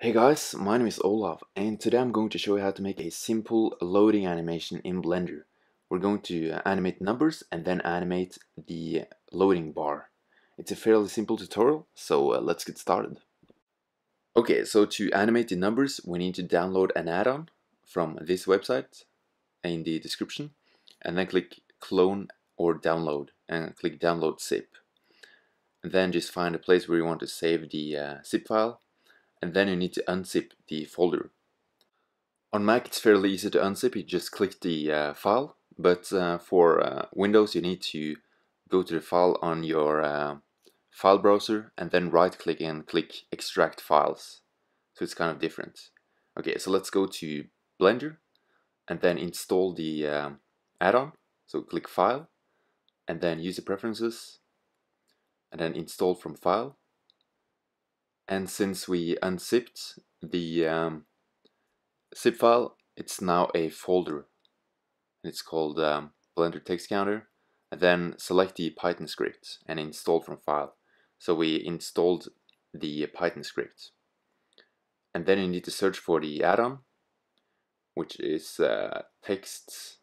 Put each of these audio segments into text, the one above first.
Hey guys, my name is Olav, and today I'm going to show you how to make a simple loading animation in Blender. We're going to animate numbers and then animate the loading bar. It's a fairly simple tutorial, so let's get started. Okay, so to animate the numbers, we need to download an add-on from this website in the description, and then click clone or download, and click download zip. And then just find a place where you want to save the zip file. And then you need to unzip the folder. On Mac it's fairly easy to unzip, you just click the file, but for Windows you need to go to the file on your file browser and then right click and click extract files. So it's kind of different. Okay, so let's go to Blender and then install the add-on. So click file and then user preferences and then install from file. And since we unzipped the zip file, it's now a folder. It's called Blender text counter. And then select the Python script and install from file. So we installed the Python script. And then you need to search for the add-on, which is text.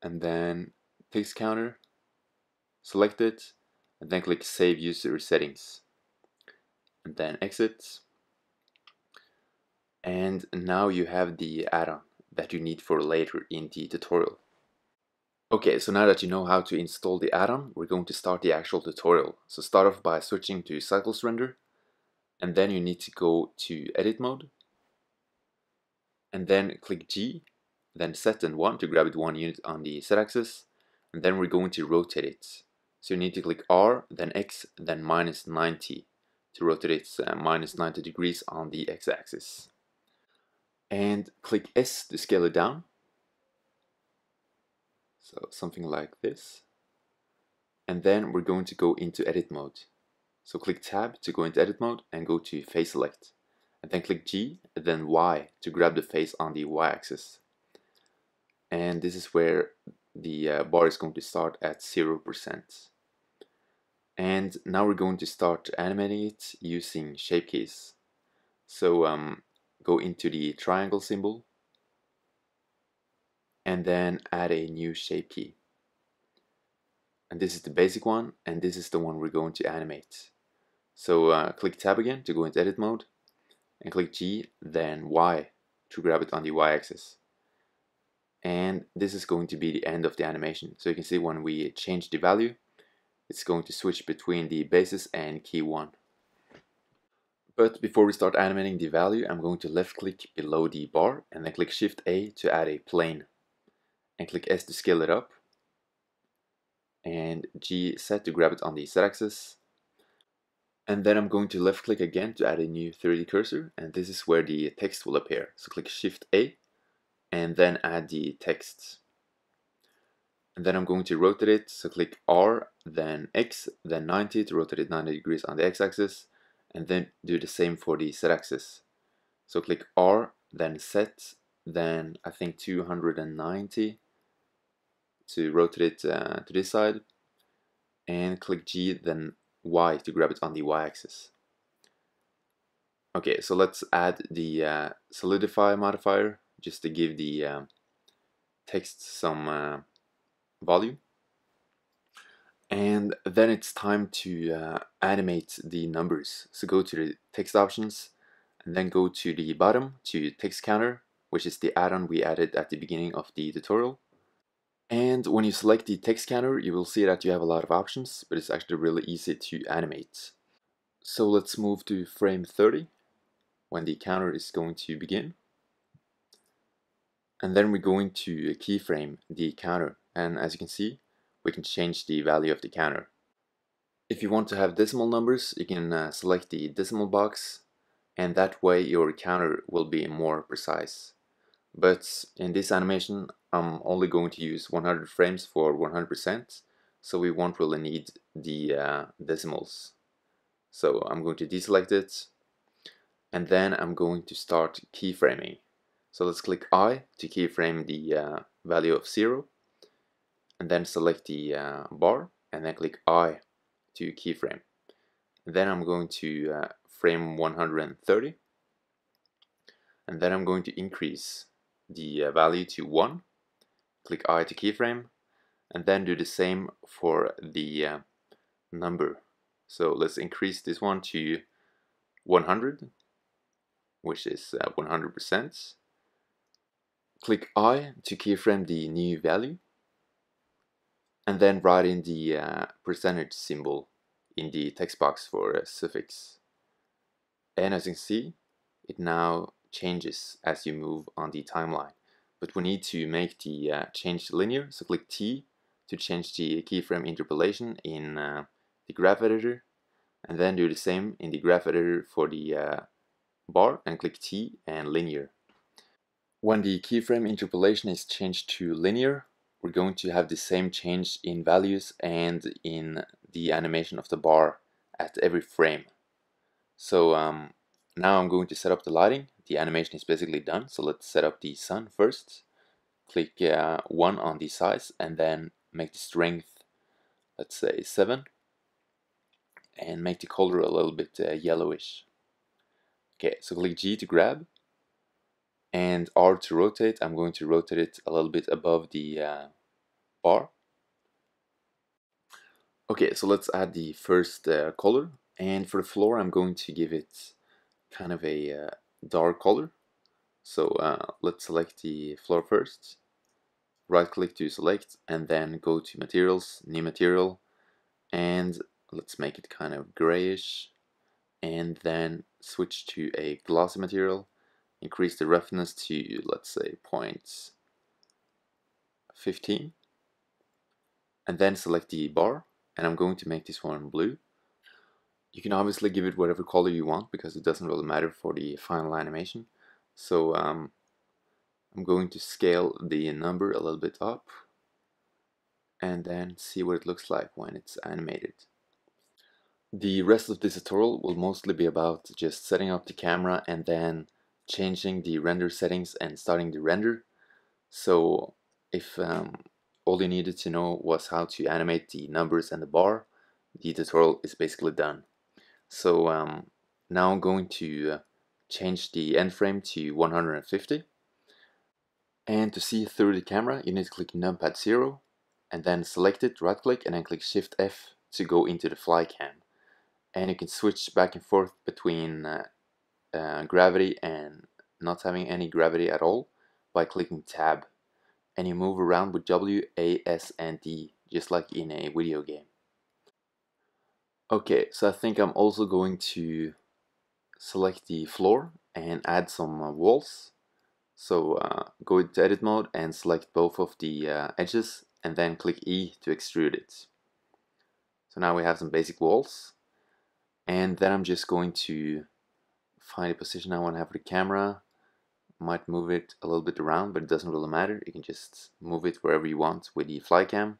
And then text counter. Select it. And then click Save User Settings. And then exit, and now you have the add-on that you need for later in the tutorial. Okay, so now that you know how to install the add-on, we're going to start the actual tutorial. So start off by switching to Cycles Render, and then you need to go to edit mode, and then click G, then set and 1 to grab it 1 unit on the Z axis, and then we're going to rotate it. So you need to click R, then X, then minus 90. To rotate it minus 90 degrees on the x-axis, and click S to scale it down, so something like this. And then we're going to go into edit mode, so click tab to go into edit mode and go to face select, and then click G and then Y to grab the face on the y-axis, and this is where the bar is going to start at 0%. And now we're going to start animating it using shape keys. So go into the triangle symbol and then add a new shape key. And this is the basic one, and this is the one we're going to animate. So click tab again to go into edit mode and click G then Y to grab it on the y-axis. And this is going to be the end of the animation. So you can see when we change the value, it's going to switch between the basis and key 1. But before we start animating the value, I'm going to left click below the bar and then click Shift A to add a plane. And click S to scale it up. And G set to grab it on the Z axis. And then I'm going to left click again to add a new 3D cursor, and this is where the text will appear. So click Shift A and then add the text. And then I'm going to rotate it, so click R, then X, then 90 to rotate it 90 degrees on the x-axis, and then do the same for the z-axis. So click R, then set, then I think 290 to rotate it to this side, and click G, then Y to grab it on the y-axis. Okay, so let's add the Solidify modifier just to give the text some volume. And then it's time to animate the numbers. So go to the text options and then go to the bottom to text counter, which is the add-on we added at the beginning of the tutorial. And when you select the text counter, you will see that you have a lot of options, but it's actually really easy to animate. So let's move to frame 30 when the counter is going to begin. And then we're going to keyframe the counter. And as you can see, we can change the value of the counter. If you want to have decimal numbers, you can select the decimal box, and that way your counter will be more precise. But in this animation, I'm only going to use 100 frames for 100%, so we won't really need the decimals. So I'm going to deselect it, and then I'm going to start keyframing. So let's click I to keyframe the value of 0. And then select the bar and then click I to keyframe. And then I'm going to frame 130, and then I'm going to increase the value to 1, click I to keyframe, and then do the same for the number. So let's increase this one to 100, which is 100%. Click I to keyframe the new value, and then write in the percentage symbol in the text box for a suffix. And as you can see, it now changes as you move on the timeline. But we need to make the change linear, so click T to change the keyframe interpolation in the graph editor, and then do the same in the graph editor for the bar, and click T and linear. When the keyframe interpolation is changed to linear, we're going to have the same change in values and in the animation of the bar at every frame. So now I'm going to set up the lighting. The animation is basically done, so let's set up the sun first. Click 1 on the size, and then make the strength, let's say 7, and make the color a little bit yellowish. Okay, so click G to grab and R to rotate. I'm going to rotate it a little bit above the bar. Okay, so let's add the first color, and for the floor I'm going to give it kind of a dark color. So let's select the floor first, right click to select, and then go to materials, new material, and let's make it kind of grayish, and then switch to a glossy material. Increase the roughness to, let's say, 0.15, and then select the bar, and I'm going to make this one blue. You can obviously give it whatever color you want, because it doesn't really matter for the final animation. So I'm going to scale the number a little bit up, and then see what it looks like when it's animated. The rest of this tutorial will mostly be about just setting up the camera and then changing the render settings and starting the render. So if all you needed to know was how to animate the numbers and the bar, the tutorial is basically done. So now I'm going to change the end frame to 150, and to see through the camera you need to click numpad 0 and then select it, right click, and then click shift F to go into the fly cam, and you can switch back and forth between gravity and not having any gravity at all by clicking tab, and you move around with W, A, S, and D, just like in a video game. Okay, so I think I'm also going to select the floor and add some walls. So go into edit mode and select both of the edges, and then click E to extrude it. So now we have some basic walls, and then I'm just going to find a position I want to have for the camera. Might move it a little bit around, but it doesn't really matter. You can just move it wherever you want with the fly cam.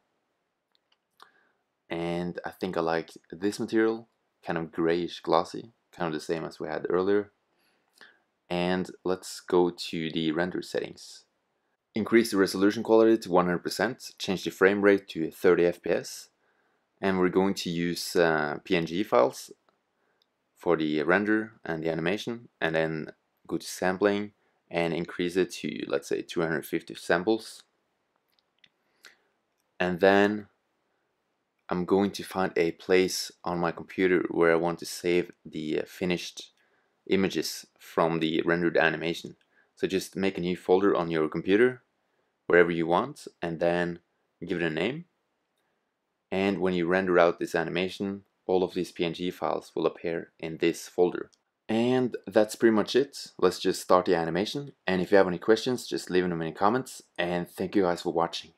And I think I like this material, kind of grayish glossy, kind of the same as we had earlier. And let's go to the render settings. Increase the resolution quality to 100%, change the frame rate to 30 FPS, and we're going to use PNG files for the render and the animation, and then go to sampling and increase it to, let's say, 250 samples. And then I'm going to find a place on my computer where I want to save the finished images from the rendered animation. So just make a new folder on your computer wherever you want, and then give it a name. And when you render out this animation, all of these PNG files will appear in this folder. And that's pretty much it. Let's just start the animation. And if you have any questions, just leave them in the comments. And thank you guys for watching.